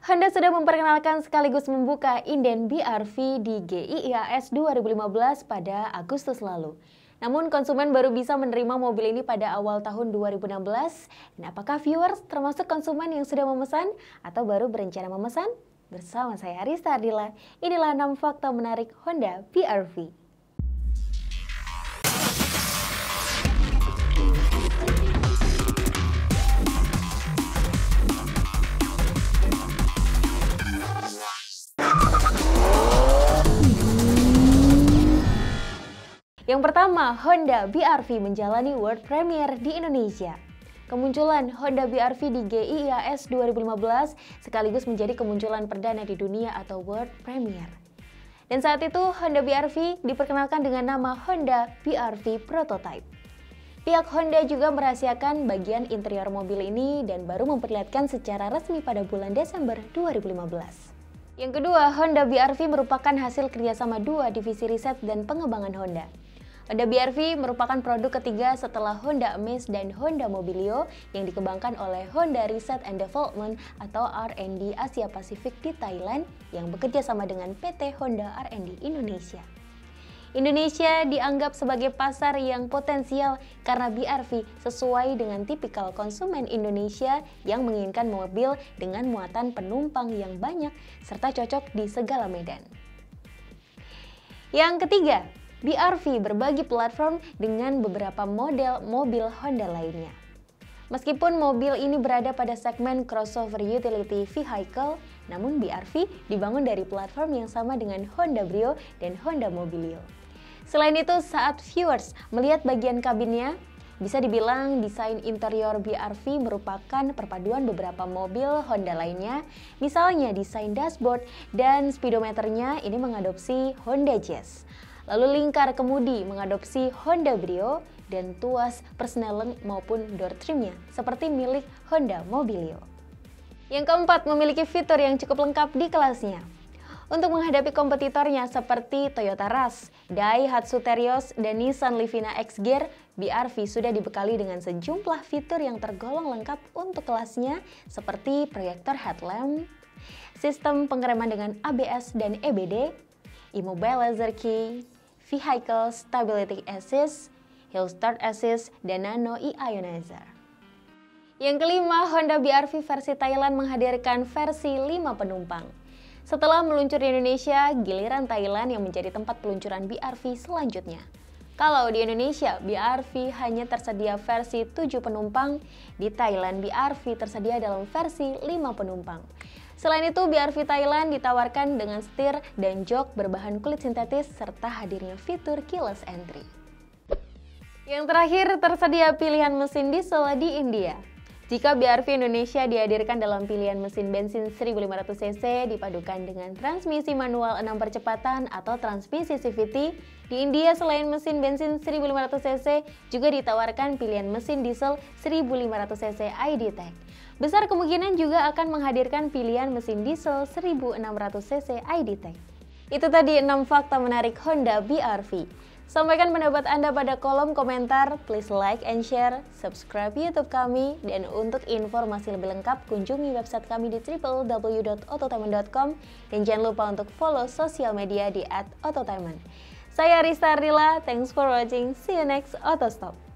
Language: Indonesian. Honda sudah memperkenalkan sekaligus membuka inden BR-V di GIIAS 2015 pada Agustus lalu. Namun konsumen baru bisa menerima mobil ini pada awal tahun 2016. Dan apakah viewers termasuk konsumen yang sudah memesan atau baru berencana memesan? Bersama saya Arista Ardila, inilah 6 fakta menarik Honda BR-V. Yang pertama, Honda BR-V menjalani world premiere di Indonesia. Kemunculan Honda BR-V di GIIAS 2015 sekaligus menjadi kemunculan perdana di dunia atau world premiere. Dan saat itu Honda BR-V diperkenalkan dengan nama Honda BR-V Prototype. Pihak Honda juga merahasiakan bagian interior mobil ini dan baru memperlihatkan secara resmi pada bulan Desember 2015. Yang kedua, Honda BR-V merupakan hasil kerjasama dua divisi riset dan pengembangan Honda. Honda BR-V merupakan produk ketiga setelah Honda Amis dan Honda Mobilio yang dikembangkan oleh Honda Research and Development atau R&D Asia Pasifik di Thailand yang bekerja sama dengan PT Honda R&D Indonesia. Indonesia dianggap sebagai pasar yang potensial karena BR-V sesuai dengan tipikal konsumen Indonesia yang menginginkan mobil dengan muatan penumpang yang banyak serta cocok di segala medan. Yang ketiga, BR-V berbagi platform dengan beberapa model mobil Honda lainnya. Meskipun mobil ini berada pada segmen crossover utility vehicle, namun BR-V dibangun dari platform yang sama dengan Honda Brio dan Honda Mobilio. Selain itu, saat viewers melihat bagian kabinnya, bisa dibilang desain interior BR-V merupakan perpaduan beberapa mobil Honda lainnya, misalnya desain dashboard dan speedometernya ini mengadopsi Honda Jazz. Lalu lingkar kemudi mengadopsi Honda Brio dan tuas persneleng maupun door trimnya seperti milik Honda Mobilio. Yang keempat, memiliki fitur yang cukup lengkap di kelasnya. Untuk menghadapi kompetitornya seperti Toyota Rush, Daihatsu Terios, dan Nissan Livina X-Gear, BR-V sudah dibekali dengan sejumlah fitur yang tergolong lengkap untuk kelasnya seperti proyektor headlamp, sistem pengereman dengan ABS dan EBD, Immobilizer Key, Vehicle Stability Assist, Hill Start Assist, dan Nano E-Ionizer. Yang kelima, Honda BR-V versi Thailand menghadirkan versi 5 penumpang. Setelah meluncur di Indonesia, giliran Thailand yang menjadi tempat peluncuran BR-V selanjutnya. Kalau di Indonesia, BR-V hanya tersedia versi 7 penumpang, di Thailand BR-V tersedia dalam versi 5 penumpang. Selain itu, BR-V Thailand ditawarkan dengan setir dan jok berbahan kulit sintetis serta hadirnya fitur keyless entry. Yang terakhir, tersedia pilihan mesin diesel di India. Jika BR-V Indonesia dihadirkan dalam pilihan mesin bensin 1500 cc dipadukan dengan transmisi manual 6 percepatan atau transmisi CVT, di India selain mesin bensin 1500 cc juga ditawarkan pilihan mesin diesel 1500 cc i-DTEC. Besar kemungkinan juga akan menghadirkan pilihan mesin diesel 1600 cc i-DTEC. Itu tadi 6 fakta menarik Honda BR-V. Sampaikan pendapat Anda pada kolom komentar, please like and share, subscribe YouTube kami, dan untuk informasi lebih lengkap kunjungi website kami di www.ototaiment.com dan jangan lupa untuk follow sosial media di @ototaiment. Saya Arista Ardila, thanks for watching, see you next AutoStop.